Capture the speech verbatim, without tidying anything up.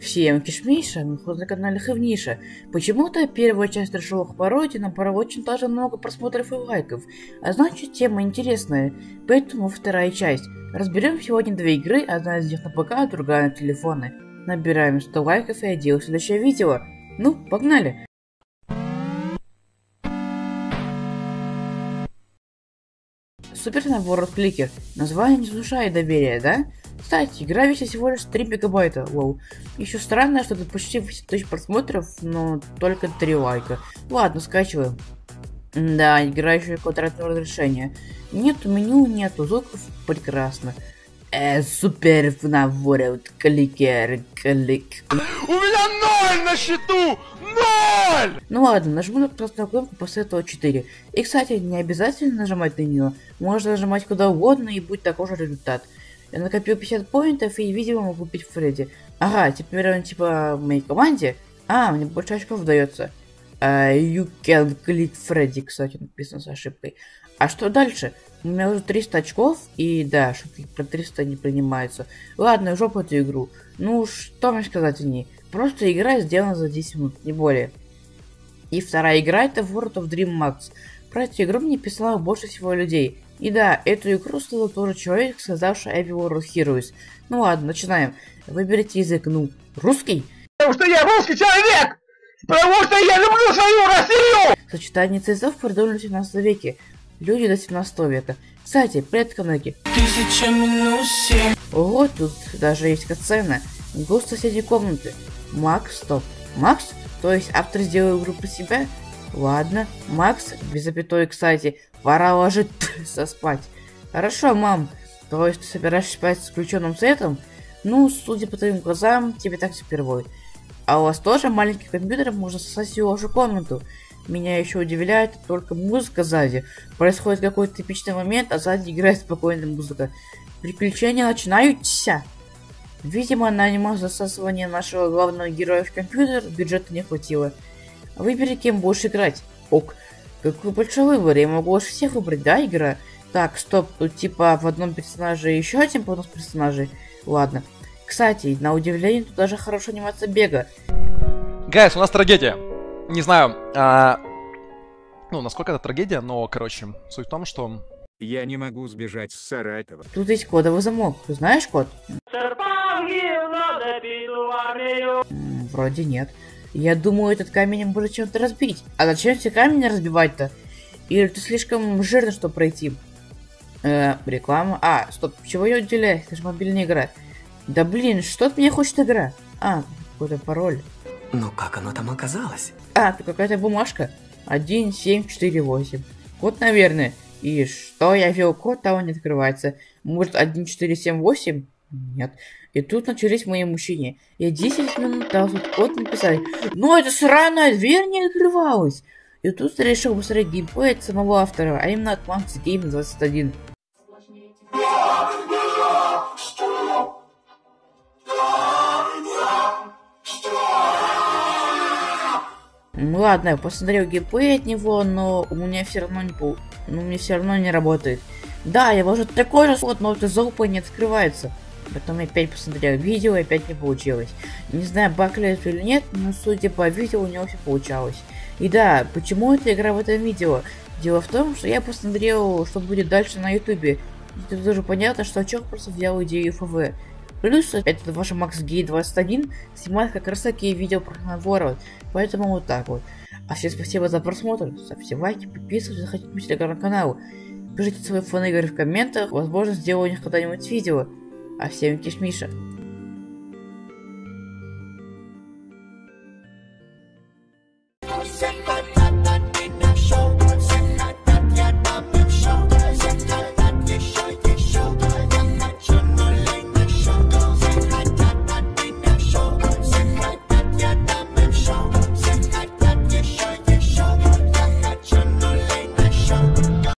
Всем кишмиша, мы на канале Хевниша. Почему-то первая часть трешовых пародий набрала очень даже много просмотров и лайков, а значит тема интересная, поэтому вторая часть. Разберем сегодня две игры, одна из них на ПК, а другая на телефоны. Набираем сто лайков и я делаю следующее видео. Ну, погнали! Супер набор от кликер. Название не внушает доверия, да? Кстати, игра весит всего лишь три мегабайта, лол. Еще странно, что тут почти восемь тысяч просмотров, но только три лайка. Ладно, скачиваем. Да, игра еще и квадратное разрешение. Нету меню, нету звуков, прекрасно. Э, супер в наборе от кликер, клик. У меня ноль на счету! ноль! Ну ладно, нажму на красную кнопку, после этого четыре. И, кстати, не обязательно нажимать на нее. Можно нажимать куда угодно и будет такой же результат. Я накопил пятьдесят поинтов и, видимо, могу купить Фредди. Ага, теперь он типа в моей команде. А, мне больше очков дается. Uh, you can click Freddy, кстати, написано с ошибкой. А что дальше? У меня уже триста очков, и да, шутки про триста не принимаются. Ладно, в жопу эту игру. Ну, что мне сказать о ней? Просто игра сделана за десять минут, не более. И вторая игра это World of Dream Max. Про эту игру мне писало больше всего людей. И да, эту игру создал тоже человек, создавший World Heroes. Ну ладно, начинаем. Выберите язык, ну, русский? Потому что я русский человек! Потому что я люблю свою Россию! Сочетание цветов придумали в семнадцатом веке. Люди до семнадцатого века. Кстати, предка многие. Тысяча минус семь. Ого, тут даже есть катсцена. Гость соседней комнаты. Макс, стоп. Макс? То есть автор сделал игру про себя? Ладно, Макс, без запятой, кстати, пора ложиться спать. Хорошо, мам, то есть ты собираешься спать с включенным светом? Ну, судя по твоим глазам, тебе так впервые. А у вас тоже маленьких компьютеров можно сосать всю вашу комнату? Меня еще удивляет только музыка сзади. Происходит какой-то типичный момент, а сзади играет спокойная музыка. Приключения начинаются. Видимо, на аниме засасывание нашего главного героя в компьютер бюджета не хватило. Выбери, кем будешь играть. Ок. Какой большой выбор, я могу уж всех выбрать, да, игра? Так, стоп, тут типа в одном персонаже еще один бонус персонажей. Ладно. Кстати, на удивление, тут даже хорошая анимация бега. Гайс, у нас трагедия. Не знаю, а... ну, насколько это трагедия, но, короче, суть в том, что... Я не могу сбежать с Саратова. Тут есть кодовый замок. Ты знаешь код? М-м, вроде нет. Я думаю, этот камень может чем-то разбить. А зачем все камни разбивать-то? Или ты слишком жирно, чтобы пройти? Э-э, реклама. А, стоп, чего я уделяю? Это же мобильная игра. Да блин, что от меня хочет игра? А, какой-то пароль. Ну как оно там оказалось? А, тут какая-то бумажка. один семь четыре восемь. Код, наверное. И что, я ввел код, того не открывается. Может, один четыре семь восемь? Нет. И тут начались мои мужчины. Я десять минут дал тут код написать. Но эта сраная дверь не открывалась. И тут я решил посмотреть геймплей от самого автора, а именно от МаксГей двадцать один. Ну ладно, я посмотрел геймплей от него, но у меня все равно не пол... ну, мне все равно не работает. Да, я уже такой же слот, но это залупа не открывается. Потом я опять посмотрел видео и опять не получилось. Не знаю, баг ли это или нет, но судя по видео у него все получалось. И да, почему эта игра в этом видео? Дело в том, что я посмотрел, что будет дальше на ютубе. Тут тоже понятно, что чел просто взял идею эф вэ. Плюс это ваш МаксГей двадцать один снимает как раз такие видео про набор, поэтому вот так вот. А всем спасибо за просмотр, ставьте лайки, подписывайтесь, заходите на телеграм-канал, пишите свои фаны игры в комментах, возможно сделаю у них когда-нибудь видео. А всем киш-миша.